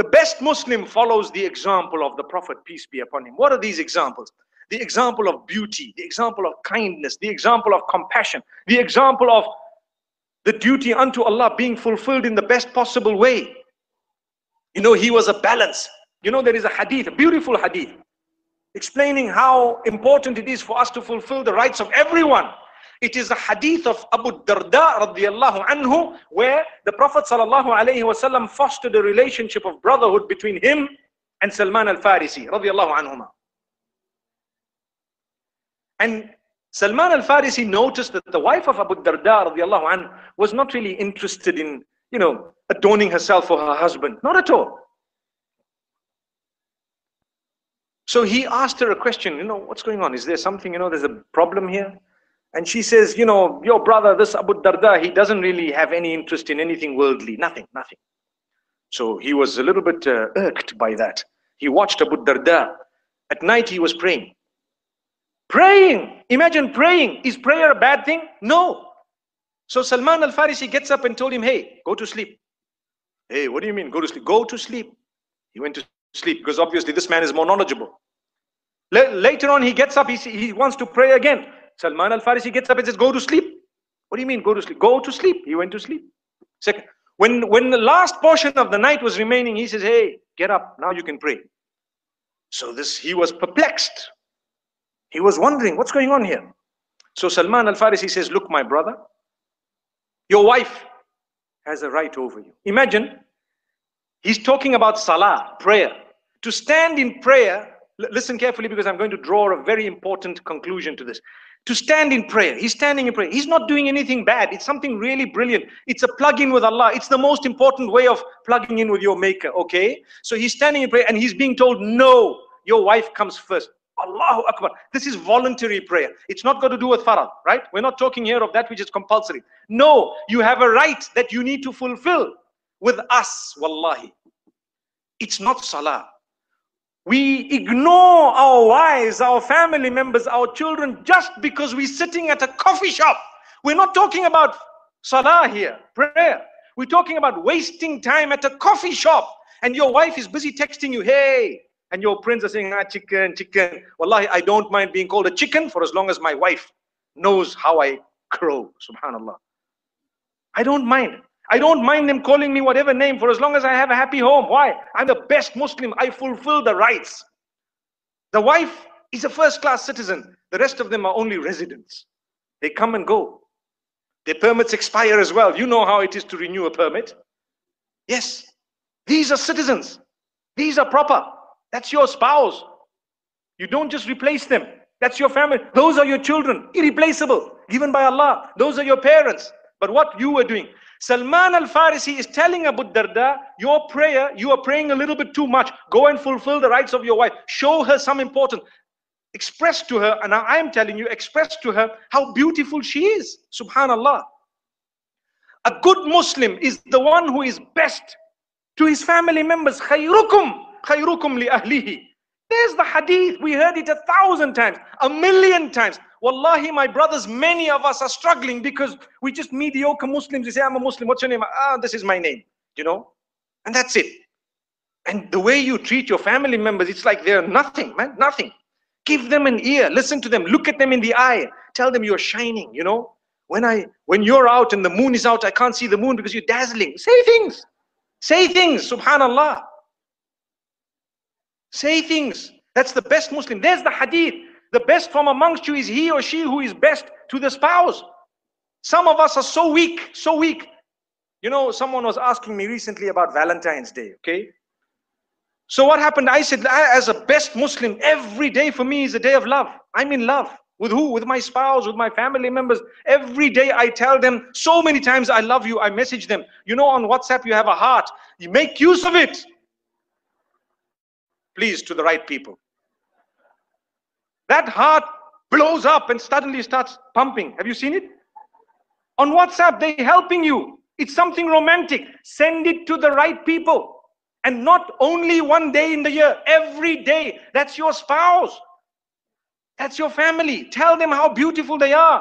The best Muslim follows the example of the Prophet, peace be upon him. What are these examples? The example of beauty, the example of kindness, the example of compassion, the example of the duty unto Allah being fulfilled in the best possible way. You know, he was a balance. You know, there is a hadith, a beautiful hadith, explaining how important it is for us to fulfill the rights of everyone. It is a hadith of Abu Darda radiallahu anhu, where the Prophet sallallahu alayhi wasallam fostered a relationship of brotherhood between him and Salman al-Farisi radiallahu anhuma. And Salman al-Farisi noticed that the wife of Abu Darda radiallahu anhu was not really interested in, you know, adorning herself for her husband, not at all. So he asked her a question, you know, what's going on? Is there something, you know, there's a problem here? And she says, you know, your brother, this Abu Darda, he doesn't really have any interest in anything worldly, nothing. So he was a little bit irked by that. He watched Abu Darda. At night he was praying. Praying! Imagine praying. Is prayer a bad thing? No. So Salman al-Farisi gets up and told him, hey, go to sleep. Hey, what do you mean, go to sleep? Go to sleep. He went to sleep because obviously this man is more knowledgeable. Later on he gets up, he wants to pray again. Salman al-Farisi gets up and says, go to sleep. What do you mean, go to sleep? Go to sleep. He went to sleep. Second, when the last portion of the night was remaining, he says, hey, get up, now you can pray. So this, he was perplexed. He was wondering, what's going on here? So Salman al-Farisi says, look, my brother, your wife has a right over you. Imagine, he's talking about salah, prayer. To stand in prayer, listen carefully because I'm going to draw a very important conclusion to this. To stand in prayer, he's standing in prayer. He's not doing anything bad. It's something really brilliant. It's a plug-in with Allah. It's the most important way of plugging in with your maker, okay? So he's standing in prayer and he's being told, no, your wife comes first. Allahu Akbar. This is voluntary prayer. It's not got to do with farad, right? We're not talking here of that which is compulsory. No, you have a right that you need to fulfill with us, wallahi. It's not salah. We ignore our wives, our family members, our children, just because we're sitting at a coffee shop. We're not talking about salah here, prayer. We're talking about wasting time at a coffee shop. And your wife is busy texting you, hey. And your friends are saying, ah, chicken, chicken. Wallahi, I don't mind being called a chicken for as long as my wife knows how I crow, subhanallah. I don't mind. I don't mind them calling me whatever name for as long as I have a happy home. Why? I'm the best Muslim. I fulfill the rights. The wife is a first-class citizen. The rest of them are only residents. They come and go. Their permits expire as well. You know how it is to renew a permit. Yes. These are citizens. These are proper. That's your spouse. You don't just replace them. That's your family. Those are your children. Irreplaceable. Given by Allah. Those are your parents. But what you were doing. Salman al-Farisi is telling Abu Darda, your prayer, you are praying a little bit too much. Go and fulfill the rights of your wife. Show her some importance. Express to her, and I am telling you, express to her how beautiful she is. Subhanallah. A good Muslim is the one who is best to his family members. Khayrukum, khayrukum li ahlihi. There's the hadith. We heard it 1,000 times, 1,000,000 times. Wallahi, my brothers, many of us are struggling because we just mediocre Muslims. We say, I'm a Muslim. What's your name? Ah, this is my name, you know, and that's it. And the way you treat your family members, it's like they're nothing, man, nothing. Give them an ear. Listen to them. Look at them in the eye. Tell them you're shining, you know. When you're out and the moon is out, I can't see the moon because you're dazzling. Say things. Say things, subhanallah. Say things. That's the best Muslim. There's the hadith. The best from amongst you is he or she who is best to the spouse. Some of us are so weak, so weak. You know, someone was asking me recently about Valentine's Day, okay? So what happened? I said, as a best Muslim, every day for me is a day of love. I'm in love. With who? With my spouse, with my family members. Every day I tell them so many times, I love you. I message them. You know, on WhatsApp, you have a heart. You make use of it. Please, to the right people. That heart blows up and suddenly starts pumping. Have you seen it? On WhatsApp, they're helping you. It's something romantic. Send it to the right people. And not only one day in the year, every day. That's your spouse. That's your family. Tell them how beautiful they are.